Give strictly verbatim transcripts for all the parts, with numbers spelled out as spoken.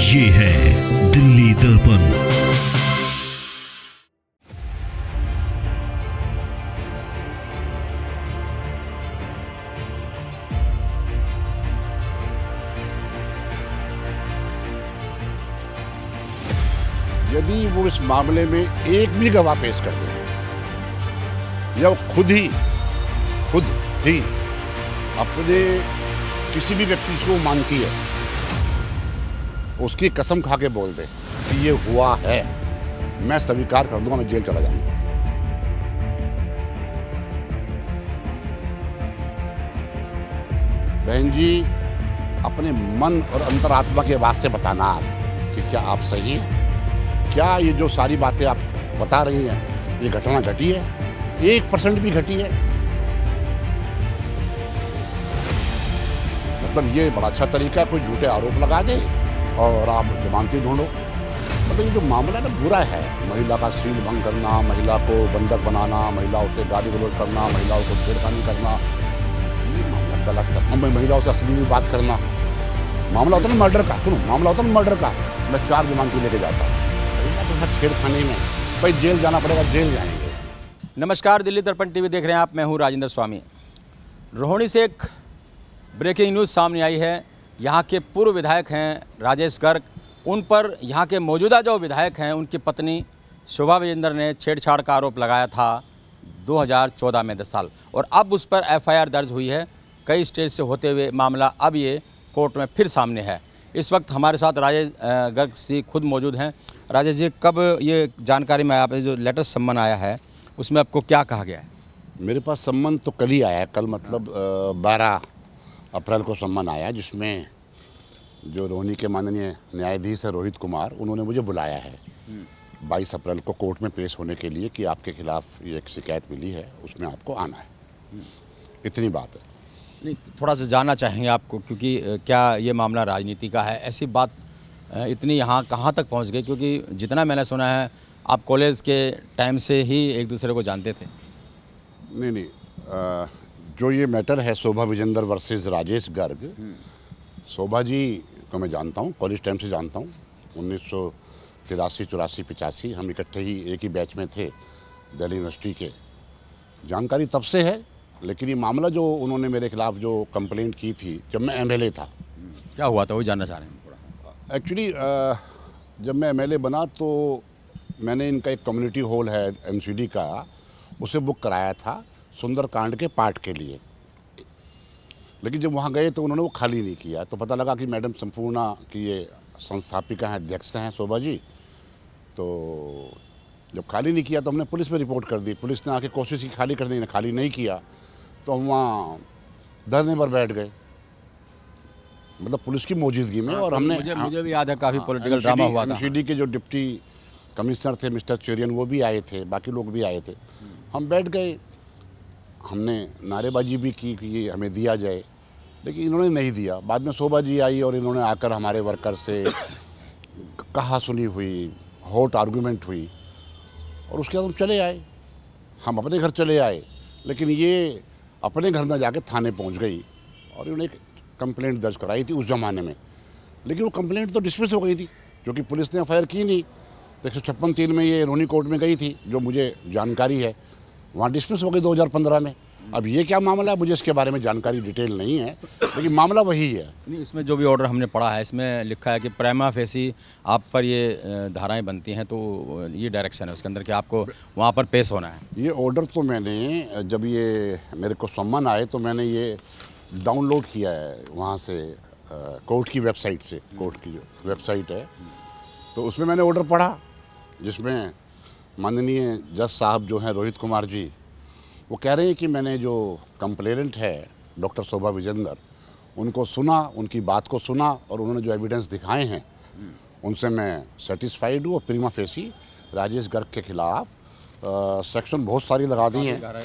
ये है दिल्ली दर्पण। यदि वो इस मामले में एक भी गवाह पेश करते हैं या वो खुद ही खुद ही अपने किसी भी व्यक्ति को मानती है उसकी कसम खा के बोल दे कि ये हुआ है, मैं स्वीकार कर दूंगा, मैं जेल चला जाऊंगा। बहन जी, अपने मन और अंतरात्मा की आवाज से बताना आप कि क्या आप सही हैं, क्या ये जो सारी बातें आप बता रही हैं ये घटना घटी है, एक परसेंट भी घटी है। मतलब ये बड़ा अच्छा तरीका है, कोई झूठे आरोप लगा दे और आप जमानती ढूंढो। मतलब ये जो मामला है ना, बुरा है। महिला का सील भंग करना, महिला को बंधक बनाना, महिलाओं से गाली गलौज करना, महिलाओं को छेड़खानी करना, ये मामला गलत है। मैं महिलाओं से असली में बात करना, मामला होता है ना मर्डर का, सुनो मामला होता है ना मर्डर का, मैं चार जमानती लेके जाता हूँ। महिला के साथ छेड़खानी में भाई जेल जाना पड़ेगा, जेल जाएंगे। नमस्कार, दिल्ली दर्पण टीवी देख रहे हैं आप। मैं हूँ राजेंद्र स्वामी। रोहिणी से एक ब्रेकिंग न्यूज़ सामने आई है। यहाँ के पूर्व विधायक हैं राजेश गर्ग, उन पर यहाँ के मौजूदा जो विधायक हैं उनकी पत्नी शोभा विजेंदर ने छेड़छाड़ का आरोप लगाया था दो हज़ार चौदह में, दस साल, और अब उस पर एफ आई आर दर्ज हुई है। कई स्टेज से होते हुए मामला अब ये कोर्ट में फिर सामने है। इस वक्त हमारे साथ राजेश गर्ग जी खुद मौजूद हैं। राजेश जी, कब ये जानकारी में आपने जो लेटेस्ट सम्मन आया है उसमें आपको क्या कहा गया है? मेरे पास सम्मन तो कल ही आया है, कल मतलब बारह अप्रैल को सम्मान आया, जिसमें जो रोहिणी के माननीय न्यायाधीश है रोहित कुमार, उन्होंने मुझे बुलाया है बाईस अप्रैल को कोर्ट में पेश होने के लिए कि आपके खिलाफ ये एक शिकायत मिली है, उसमें आपको आना है। इतनी बात है। नहीं, थोड़ा सा जानना चाहेंगे आपको, क्योंकि क्या ये मामला राजनीति का है, ऐसी बात इतनी यहाँ कहाँ तक पहुँच गई? क्योंकि जितना मैंने सुना है आप कॉलेज के टाइम से ही एक दूसरे को जानते थे। नहीं नहीं आ, जो ये मैटर है शोभा विजेंदर वर्सेस राजेश गर्ग, शोभा जी को मैं जानता हूँ, कॉलेज टाइम से जानता हूँ। उन्नीस सौ तिरासी चौरासी पिचासी हम इकट्ठे ही एक ही बैच में थे दिल्ली यूनिवर्सिटी के। जानकारी तब से है, लेकिन ये मामला जो उन्होंने मेरे खिलाफ जो कंप्लेंट की थी जब मैं एम एल ए था। क्या हुआ था वो जानना चाह रहे हैं थोड़ा। एक्चुअली जब मैं एम एल ए बना तो मैंने इनका एक कम्युनिटी हॉल है एम सी डी का, उसे बुक कराया था सुंदरकांड के पाठ के लिए। लेकिन जब वहाँ गए तो उन्होंने वो खाली नहीं किया, तो पता लगा कि मैडम संपूर्णा की ये संस्थापिका हैं, अध्यक्ष हैं शोभा जी। तो जब खाली नहीं किया तो हमने पुलिस में रिपोर्ट कर दी। पुलिस ने आके कोशिश की खाली कर दी, खाली नहीं किया तो हम वहाँ धरने पर बैठ गए, मतलब पुलिस की मौजूदगी में। और हमने मुझे, मुझे भी याद है काफ़ी पॉलिटिकल ड्रामा हुआ था। एम सी डी के जो डिप्टी कमिश्नर थे मिस्टर चोरियन, वो भी आए थे, बाकी लोग भी आए थे। हम बैठ गए, हमने नारेबाजी भी की कि ये हमें दिया जाए, लेकिन इन्होंने नहीं दिया। बाद में शोभा जी आई और इन्होंने आकर हमारे वर्कर से कहा सुनी हुई, हॉट आर्गूमेंट हुई, और उसके बाद हम चले आए, हम अपने घर चले आए। लेकिन ये अपने घर में जाके थाने पहुंच गई और इन्होंने एक कंप्लेंट दर्ज कराई थी उस ज़माने में। लेकिन वो कंप्लेंट तो डिसमिस हो गई थी, क्योंकि पुलिस ने एफ आई आर की नहीं। तो एक सौ छप्पन तीन में ये रोहिणी कोर्ट में गई थी, जो मुझे जानकारी है, वहाँ डिसमिस हो गई दो हज़ार पंद्रह में। अब ये क्या मामला है, मुझे इसके बारे में जानकारी डिटेल नहीं है, लेकिन मामला वही है। नहीं, इसमें जो भी ऑर्डर हमने पढ़ा है इसमें लिखा है कि प्राइमा फेसी आप पर ये धाराएं बनती हैं, तो ये डायरेक्शन है उसके अंदर कि आपको वहाँ पर पेश होना है। ये ऑर्डर तो मैंने जब ये मेरे को सम्मन आए तो मैंने ये डाउनलोड किया है वहाँ से, कोर्ट की वेबसाइट से, कोर्ट की जो वेबसाइट है, तो उसमें मैंने ऑर्डर पढ़ा जिसमें माननीय जज साहब जो हैं रोहित कुमार जी, वो कह रहे हैं कि मैंने जो कंप्लेनेंट है डॉक्टर शोभा विजेंदर, उनको सुना, उनकी बात को सुना, और उन्होंने जो एविडेंस दिखाए हैं उनसे मैं सेटिस्फाइड हूँ। प्रीमा फेसी राजेश गर्ग के खिलाफ आ, सेक्शन बहुत सारी लगा दी हैं,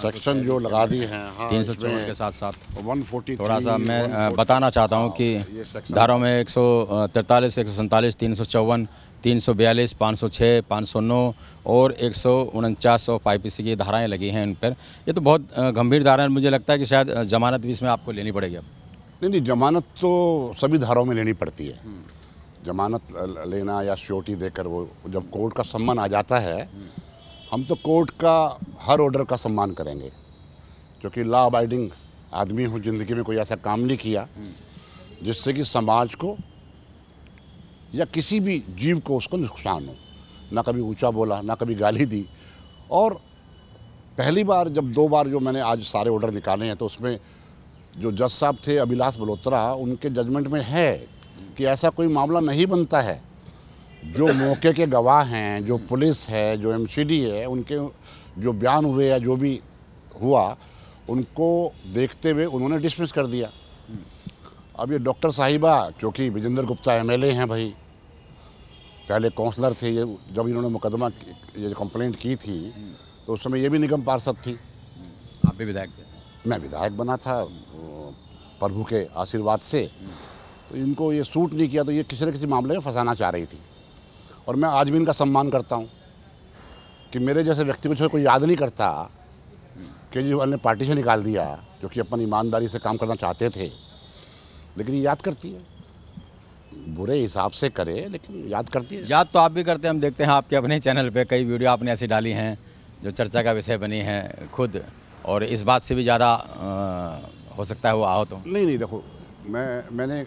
सेक्शन जो लगा दी हैं तीन सौ चौवन के साथ साथ वन फोर्टी। थोड़ा सा मैं बताना चाहता हूँ कि धाराओं में एक सौ तिरतालीस एक सौ सैंतालीस तीन सौ चौवन तीन सौ बयालीस पाँच सौ छः पाँच सौ नौ और एक सौ उनचास सौ फाइव पी सी की धाराएँ लगी हैं उन पर। ये तो बहुत गंभीर धाराएँ, मुझे लगता है कि शायद जमानत भी इसमें आपको लेनी पड़ेगी अब। नहीं नहीं, जमानत तो सभी धाराओं में लेनी पड़ती है, जमानत लेना या श्योरिटी देकर, वो जब कोर्ट का सम्मान आ जाता है, हम तो कोर्ट का हर ऑर्डर का सम्मान करेंगे, क्योंकि लॉ अबाइडिंग आदमी हूँ। ज़िंदगी में कोई ऐसा काम नहीं किया जिससे कि समाज को या किसी भी जीव को उसको नुकसान हो। ना कभी ऊंचा बोला, ना कभी गाली दी। और पहली बार जब दो बार जो मैंने आज सारे ऑर्डर निकाले हैं, तो उसमें जो जज साहब थे अभिलाष बल्होत्रा, उनके जजमेंट में है कि ऐसा कोई मामला नहीं बनता है। जो मौके के गवाह हैं, जो पुलिस है, जो एमसीडी है, उनके जो बयान हुए या जो भी हुआ, उनको देखते हुए उन्होंने डिसमिस कर दिया। अब ये डॉक्टर साहिबा, क्योंकि विजेंद्र गुप्ता एमएलए हैं भाई, पहले काउंसलर थे, ये जब इन्होंने मुकदमा ये कंप्लेंट की थी तो उस समय ये भी निगम पार्षद थी। आप भी विधायक थे? मैं विधायक बना था प्रभु के आशीर्वाद से। तो इनको ये सूट नहीं किया, तो ये किसी न किसी मामले में फंसाना चाह रही थी। और मैं आज भी इनका सम्मान करता हूँ कि मेरे जैसे व्यक्ति को कोई याद नहीं करता। केजरीवाल ने पार्टी से निकाल दिया, जो कि अपन ईमानदारी से काम करना चाहते थे, लेकिन ये याद करती है। बुरे हिसाब से करे, लेकिन याद करती है। याद तो आप भी करते हैं, हम देखते हैं आपके अपने चैनल पे कई वीडियो आपने ऐसी डाली हैं जो चर्चा का विषय बनी है खुद, और इस बात से भी ज़्यादा हो सकता है वो आओ तो नहीं। नहीं देखो, मैं मैंने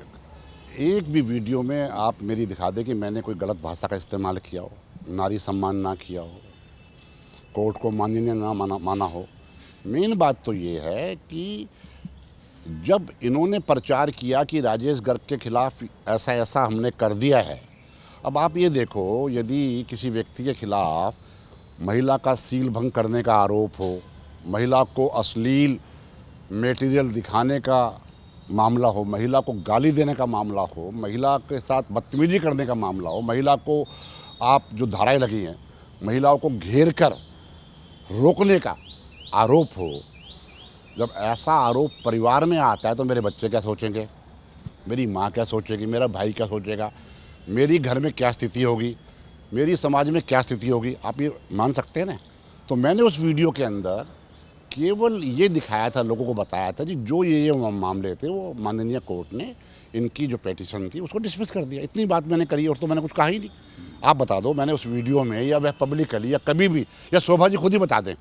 एक भी वीडियो में आप मेरी दिखा दे कि मैंने कोई गलत भाषा का इस्तेमाल किया हो, नारी सम्मान ना किया हो, कोर्ट को मानने ना माना माना हो। मेन बात तो ये है कि जब इन्होंने प्रचार किया कि राजेश गर्ग के खिलाफ ऐसा ऐसा हमने कर दिया है, अब आप ये देखो, यदि किसी व्यक्ति के खिलाफ महिला का सील भंग करने का आरोप हो, महिला को अश्लील मटेरियल दिखाने का मामला हो, महिला को गाली देने का मामला हो, महिला के साथ बदतमीजी करने का मामला हो, महिला को आप जो धाराएं लगी हैं, महिलाओं को घेर कर रोकने का आरोप हो, जब ऐसा आरोप परिवार में आता है तो मेरे बच्चे क्या सोचेंगे, मेरी माँ क्या सोचेगी, मेरा भाई क्या सोचेगा, मेरी घर में क्या स्थिति होगी, मेरी समाज में क्या स्थिति होगी, आप ये मान सकते हैं ना। तो मैंने उस वीडियो के अंदर केवल ये दिखाया था, लोगों को बताया था कि जो ये ये मामले थे वो माननीय कोर्ट ने इनकी जो पेटिशन थी उसको डिसमिस कर दिया। इतनी बात मैंने करी, और तो मैंने कुछ कहा ही नहीं। आप बता दो, मैंने उस वीडियो में या वह पब्लिकली या कभी भी, या शोभा जी खुद ही बता दें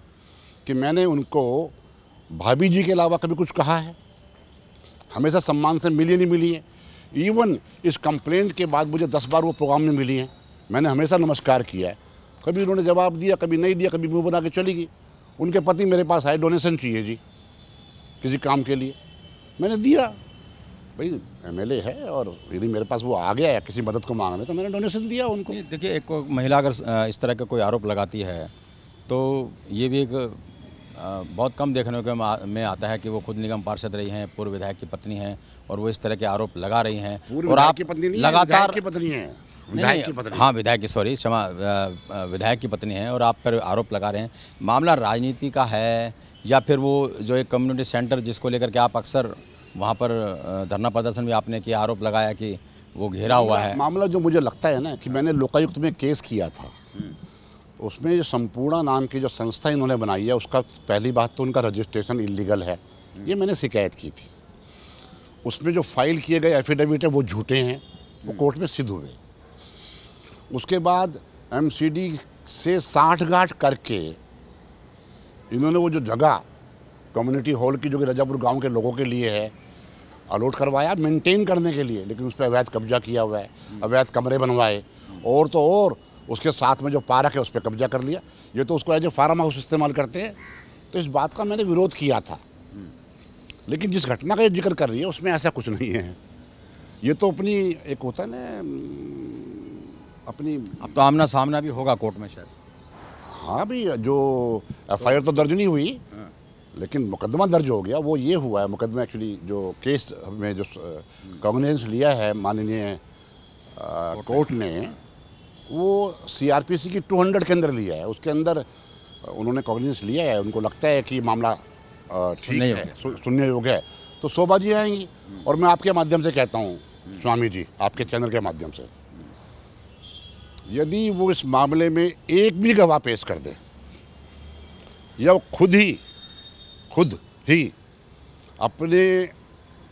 कि मैंने उनको भाभी जी के अलावा कभी कुछ कहा है? हमेशा सम्मान से मिली नहीं मिली है। इवन इस कंप्लेंट के बाद मुझे दस बार वो प्रोग्राम में मिली हैं, मैंने हमेशा नमस्कार किया है। कभी उन्होंने जवाब दिया, कभी नहीं दिया, कभी मुँह बना के चली गई। उनके पति मेरे पास आए, डोनेशन चाहिए जी किसी काम के लिए, मैंने दिया। भाई एमएलए है, और यदि मेरे पास वो आ गया है किसी मदद को मांगने, तो मैंने डोनेशन दिया उनको। देखिए, एक महिला अगर इस तरह का कोई आरोप लगाती है तो ये भी एक बहुत कम देखने को में आता है कि वो खुद निगम पार्षद रही हैं, पूर्व विधायक की पत्नी हैं, और वो इस तरह के आरोप लगा रही हैं। और आप लगातार की पत्नी हैं, विधायक की पत्नी, हाँ विधायक की, सॉरी क्षमा, विधायक की पत्नी है, और आप पर आरोप लगा रहे हैं। मामला राजनीति का है या फिर वो जो एक कम्युनिटी सेंटर जिसको लेकर के आप अक्सर वहाँ पर धरना प्रदर्शन भी आपने किया, आरोप लगाया कि वो घेरा हुआ है। मामला जो मुझे लगता है ना कि मैंने लोकायुक्त में केस किया था, उसमें जो संपूर्णा नाम की जो संस्था इन्होंने बनाई है, उसका पहली बात तो उनका रजिस्ट्रेशन इलीगल है, ये मैंने शिकायत की थी। उसमें जो फाइल किए गए एफिडेविट है वो झूठे हैं, वो कोर्ट में सिद्ध हुए। उसके बाद एमसीडी से साठगांठ करके इन्होंने वो जो जगह कम्युनिटी हॉल की, जो कि राजापुर गांव के लोगों के लिए है, अलॉट करवाया मेंटेन करने के लिए, लेकिन उस पर अवैध कब्जा किया हुआ है, अवैध कमरे बनवाए, और तो और उसके साथ में जो पार्क है उस पर कब्जा कर लिया। ये तो उसको एज ए फार्म हाउस इस्तेमाल करते हैं। तो इस बात का मैंने विरोध किया था, लेकिन जिस घटना का ये जिक्र कर रही है उसमें ऐसा कुछ नहीं है। ये तो अपनी एक होता है ना, अपनी अब तो आमना सामना भी होगा कोर्ट में शायद। हाँ भाई, जो एफ आई आर तो दर्ज नहीं हुई, लेकिन मुकदमा दर्ज हो गया। वो ये हुआ है, मुकदमा एक्चुअली जो केस में जो कॉग्निजेंस लिया है माननीय कोर्ट ने, वो सीआरपीसी की दो सौ के अंदर लिया है। उसके अंदर उन्होंने कॉग्निजेंस लिया है, उनको लगता है कि मामला ठीक है, सुनने योग्य है, तो शोभा जी आएंगी। और मैं आपके माध्यम से कहता हूँ स्वामी जी, आपके चैनल के माध्यम से, यदि वो इस मामले में एक भी गवाह पेश कर दे या वो खुद ही खुद ही अपने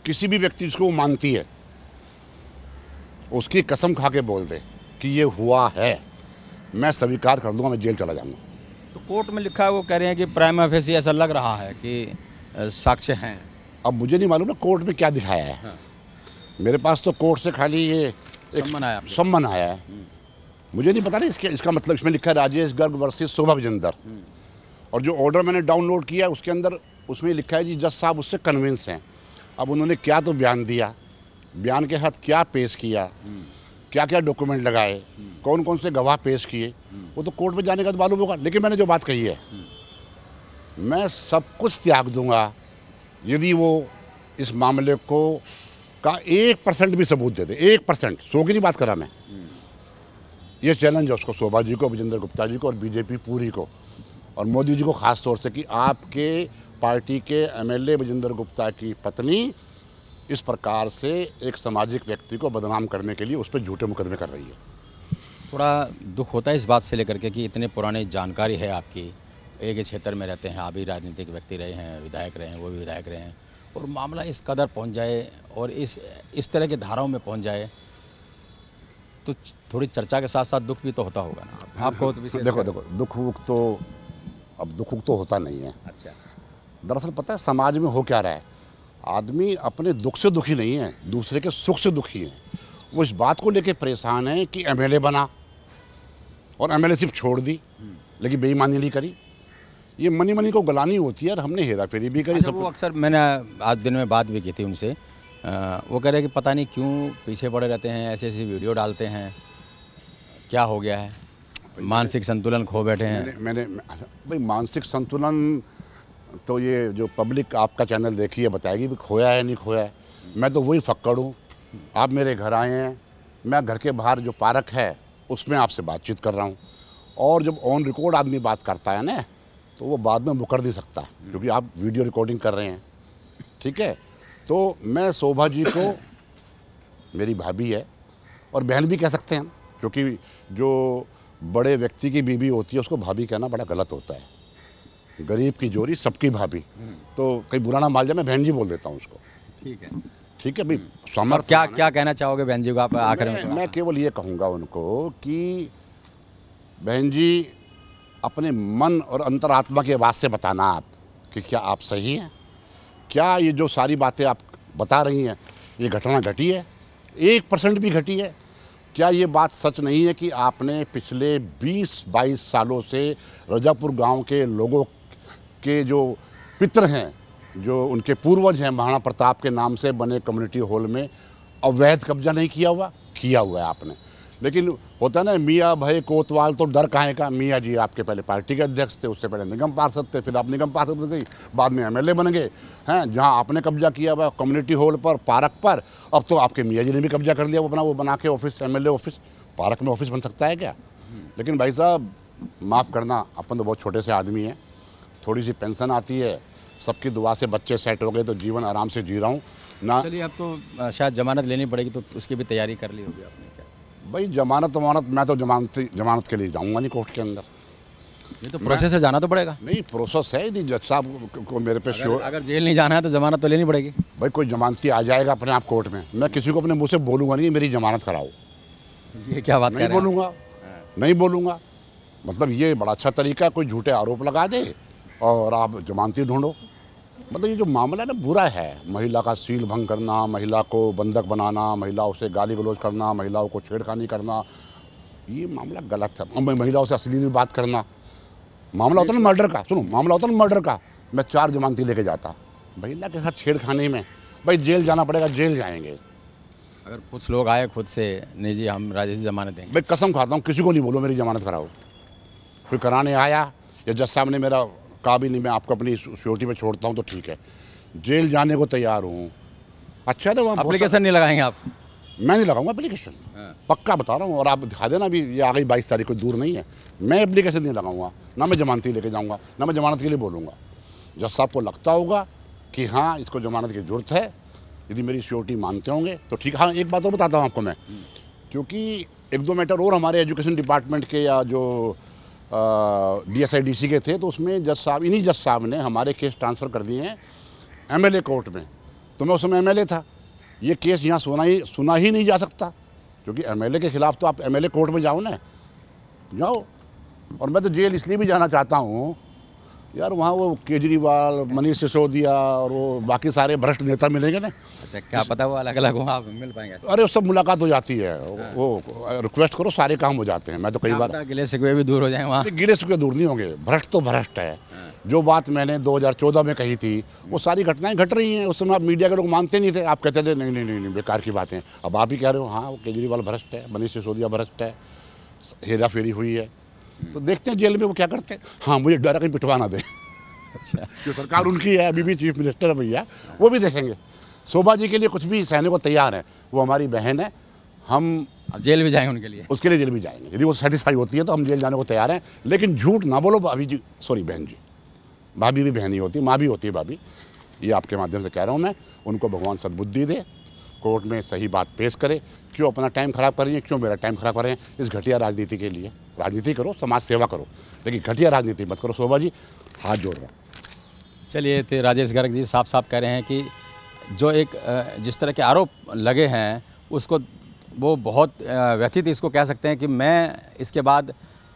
किसी भी व्यक्ति जिसको वो मानती है उसकी कसम खा के बोल दे कि ये हुआ है, मैं स्वीकार कर लूँगा, मैं जेल चला जाऊँगा। तो कोर्ट में लिखा है, वो कह रहे हैं कि प्राइमा फेसी ऐसा लग रहा है कि साक्ष्य हैं। अब मुझे नहीं मालूम ना कोर्ट में क्या दिखाया है। हाँ। मेरे पास तो कोर्ट से खाली ये सम्मन आया, सम्मन आया है, मुझे नहीं पता ना इसके इसका मतलब। इसमें लिखा है राजेश गर्ग वर्सेस शोभा विजेंदर, और जो ऑर्डर मैंने डाउनलोड किया उसके अंदर उसमें लिखा है जी जज साहब उससे कन्विंस हैं। अब उन्होंने क्या तो बयान दिया, बयान के साथ क्या पेश किया, क्या क्या डॉक्यूमेंट लगाए, कौन कौन से गवाह पेश किए, वो तो कोर्ट में जाने का तो मालूम होगा। लेकिन मैंने जो बात कही है, मैं सब कुछ त्याग दूंगा यदि वो इस मामले को का एक परसेंट भी सबूत दे दे। एक परसेंट सो की नहीं बात करा मैं, ये चैलेंज है उसको, शोभा जी को, विजेंद्र गुप्ता जी को और बीजेपी पूरी को और मोदी जी को ख़ास तौर से कि आपके पार्टी के एमएलए विजेंद्र गुप्ता की पत्नी इस प्रकार से एक सामाजिक व्यक्ति को बदनाम करने के लिए उस पर झूठे मुकदमे कर रही है। थोड़ा दुख होता है इस बात से लेकर के कि इतने पुराने जानकारी है आपकी, एक ही क्षेत्र में रहते हैं, आप भी राजनीतिक व्यक्ति रहे हैं, विधायक रहे हैं, वो भी विधायक रहे हैं, और मामला इस कदर पहुँच जाए और इस इस तरह के धाराओं में पहुँच जाए तो थोड़ी चर्चा के साथ साथ दुख भी तो होता होगा ना आपको? तो देखो देखो दुख वुख तो अब दुख वुख तो होता नहीं है। अच्छा, दरअसल पता है समाज में हो क्या रहा है, आदमी अपने दुख से दुखी नहीं है, दूसरे के सुख से दुखी है। वो इस बात को लेके परेशान है कि एमएलए बना और एमएलए सिर्फ छोड़ दी लेकिन बेईमानी नहीं करी। ये मनी मनी को गलानी होती है और हमने हेरा फेरी भी करी। सब अक्सर मैंने आज दिन में बात भी की थी उनसे, आ, वो कह रहे हैं कि पता नहीं क्यों पीछे पड़े रहते हैं, ऐसे ऐसी वीडियो डालते हैं, क्या हो गया है, मानसिक संतुलन खो बैठे हैं। मैंने, मैंने भाई मानसिक संतुलन तो ये जो पब्लिक आपका चैनल देखी है बताएगी भी खोया है नहीं खोया है। मैं तो वही फक्कड़ हूँ, आप मेरे घर आए हैं, मैं घर के बाहर जो पार्क है उसमें आपसे बातचीत कर रहा हूँ, और जब ऑन रिकॉर्ड आदमी बात करता है ना तो वो बाद में मुकर नहीं सकता क्योंकि आप वीडियो रिकॉर्डिंग कर रहे हैं। ठीक है, तो मैं शोभा जी को, मेरी भाभी है और बहन भी कह सकते हैं, क्योंकि जो बड़े व्यक्ति की बीवी होती है उसको भाभी कहना बड़ा गलत होता है। गरीब की जोरी सबकी भाभी, तो कहीं बुरा ना मान जाए, मैं बहन जी बोल देता हूँ उसको। ठीक है, ठीक है भाई। समर्थ क्या क्या कहना चाहोगे बहन जी को आप आखिर में? मैं केवल ये कहूँगा उनको कि बहन जी अपने मन और अंतरात्मा की आवाज़ से बताना आप कि क्या आप सही हैं, क्या ये जो सारी बातें आप बता रही हैं ये घटना घटी है, एक परसेंट भी घटी है, क्या ये बात सच नहीं है कि आपने पिछले बीस बाईस सालों से राजापुर गांव के लोगों के जो पितर हैं, जो उनके पूर्वज हैं, महाराणा प्रताप के नाम से बने कम्युनिटी हॉल में अवैध कब्जा नहीं किया हुआ? किया हुआ है आपने, लेकिन होता है ना मियाँ भाई कोतवाल तो डर काहे का। मियाँ जी आपके पहले पार्टी के अध्यक्ष थे, उससे पहले निगम पार्षद थे, फिर आप निगम पार्षद बन गई, बाद में एमएलए बन गए हैं, जहाँ आपने कब्जा किया हुआ कम्युनिटी हॉल पर, पार्क पर। अब तो आपके मियाँ जी ने भी कब्जा कर लिया, वो अपना वो बना के ऑफिस, एमएलए ऑफिस, पार्क में ऑफिस बन सकता है क्या? लेकिन भाई साहब माफ़ करना, अपन तो बहुत छोटे से आदमी हैं, थोड़ी सी पेंशन आती है, सबकी दुआ से बच्चे सेट हो गए तो जीवन आराम से जी रहा हूँ ना। चलिए, अब तो शायद जमानत लेनी पड़ेगी, तो उसकी भी तैयारी कर ली होगी आपने? भाई जमानत वमानत, मैं तो जमानत जमानत के लिए जाऊंगा नहीं कोर्ट के अंदर, ये तो प्रोसेस है, जाना तो पड़ेगा। नहीं प्रोसेस है, यदि जज साहब को मेरे पे श्योर, अगर जेल नहीं जाना है तो जमानत तो लेनी पड़ेगी भाई। कोई जमानती आ जाएगा अपने आप कोर्ट में, मैं किसी को अपने मुँह से बोलूँगा नहीं मेरी जमानत कराओ, ये क्या बात, नहीं बोलूँगा, नहीं बोलूँगा। मतलब ये बड़ा अच्छा तरीका है, कोई झूठे आरोप लगा दे और आप जमानती ढूँढो। मतलब ये जो मामला है ना बुरा है, महिला का सील भंग करना, महिला को बंधक बनाना, महिलाओं से गाली गलौज करना, महिलाओं को छेड़खानी करना, ये मामला गलत है। महिलाओं से असली बात करना, मामला होता ना मर्डर का, सुनो मामला होता ना मर्डर का, मैं चार जमानती लेके जाता, महिला के साथ छेड़खानी में भाई जेल जाना पड़ेगा, जेल जाएंगे। अगर कुछ लोग आए खुद से, नहीं जी हम राजेश जमानत देंगे, भाई कसम खाता हूँ किसी को नहीं बोलो मेरी जमानत कराओ। कोई कराने आया या जज साहब ने मेरा कहा भी नहीं मैं आपको अपनी सिक्योरिटी में छोड़ता हूँ तो ठीक है, जेल जाने को तैयार हूँ। अच्छा ना, वहाँ एप्लीकेशन नहीं लगाएंगे आप? मैं नहीं लगाऊंगा एप्लीकेशन, पक्का बता रहा हूँ, और आप दिखा देना, अभी ये आ गई बाईस तारीख को, दूर नहीं है। मैं एप्लीकेशन नहीं लगाऊंगा, ना मैं जमानती लेके जाऊँगा, ना मैं जमानत के लिए बोलूँगा। जज साहब को लगता होगा कि हाँ इसको जमानत की ज़रूरत है, यदि मेरी सिक्योरिटी मानते होंगे तो ठीक। हाँ एक बात और बताता हूँ आपको मैं, क्योंकि एक दो मैटर और हमारे एजुकेशन डिपार्टमेंट के या जो D S I D C के थे, तो उसमें जज साहब, इन्हीं जज साहब ने हमारे केस ट्रांसफ़र कर दिए हैं एमएलए कोर्ट में, तो मैं उस समय एमएलए था, ये केस यहाँ सुना ही सुना ही नहीं जा सकता, क्योंकि एमएलए के खिलाफ तो आप एमएलए कोर्ट में जाओ ना, जाओ। और मैं तो जेल इसलिए भी जाना चाहता हूँ यार, वहाँ वो केजरीवाल, मनीष सिसोदिया और वो बाकी सारे भ्रष्ट नेता मिलेंगे ना। अच्छा, क्या पता वो अलग अलग वहाँ मिल पाएंगे? अरे उस सब मुलाकात हो जाती है, हाँ। वो रिक्वेस्ट करो, सारे काम हो जाते हैं। मैं तो कई बार गिले सिकवे भी दूर हो जाए वहाँ। गिले सिकवे दूर नहीं होंगे, भ्रष्ट तो भ्रष्ट है। हाँ। जो बात मैंने दो हज़ार चौदह में कही थी, वो सारी घटनाएं घट रही हैं। उस समय आप मीडिया के लोग मानते नहीं थे, आप कहते थे नहीं नहीं नहीं बेकार की बातें। अब आप ही कह रहे हो हाँ वो केजरीवाल भ्रष्ट है, मनीष सिसोदिया भ्रष्ट है, हेरा फेरी हुई है। तो देखते हैं जेल में वो क्या करते हैं। हाँ, मुझे डर है कहीं पिटवा ना दे। अच्छा, जो सरकार उनकी है, अभी भी चीफ मिनिस्टर है भैया, वो भी देखेंगे। शोभा जी के लिए कुछ भी सहने को तैयार है, वो हमारी बहन है। हम जेल भी जाएंगे उनके लिए, उसके लिए जेल भी जाएंगे। यदि वो सेटिस्फाई होती है तो हम जेल जाने को तैयार हैं, लेकिन झूठ ना बोलो भाभी जी, सॉरी बहन जी। भाभी भी बहन ही होती, माँ भी होती है भाभी, ये आपके माध्यम से कह रहा हूँ मैं। उनको भगवान सद्बुद्धि दे, कोर्ट में सही बात पेश करे। क्यों अपना टाइम खराब कर रही हैं, क्यों मेरा टाइम खराब कर रहे हैं इस घटिया राजनीति के लिए? राजनीति करो, समाज सेवा करो, लेकिन घटिया राजनीति मत करो। शोभा जी हाथ जोड़ रहा हूँ। चलिए, तो राजेश गर्ग जी साफ साफ कह रहे हैं कि जो एक जिस तरह के आरोप लगे हैं उसको वो बहुत व्यथित इसको कह सकते हैं कि मैं इसके बाद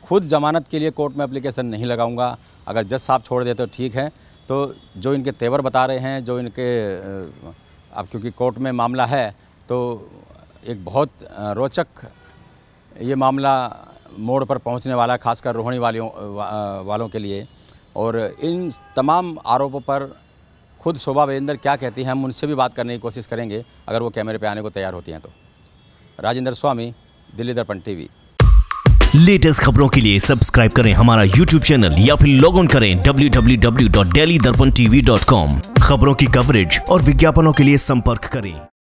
खुद जमानत के लिए कोर्ट में एप्लीकेशन नहीं लगाऊंगा। अगर जज साहब छोड़ देते तो ठीक है। तो जो इनके तेवर बता रहे हैं, जो इनके अब क्योंकि कोर्ट में मामला है तो एक बहुत रोचक ये मामला मोड़ पर पहुंचने वाला, खासकर रोहिणी वालियों वा, वालों के लिए। और इन तमाम आरोपों पर खुद शोभा विजेंदर क्या कहती हैं, हम उनसे भी बात करने की कोशिश करेंगे अगर वो कैमरे पे आने को तैयार होती हैं तो। राजेंद्र स्वामी, दिल्ली दर्पण टीवी। लेटेस्ट खबरों के लिए सब्सक्राइब करें हमारा यूट्यूब चैनल या फिर लॉग ऑन करें W W W dot daily Darpan TV dot com. खबरों की कवरेज और विज्ञापनों के लिए संपर्क करें।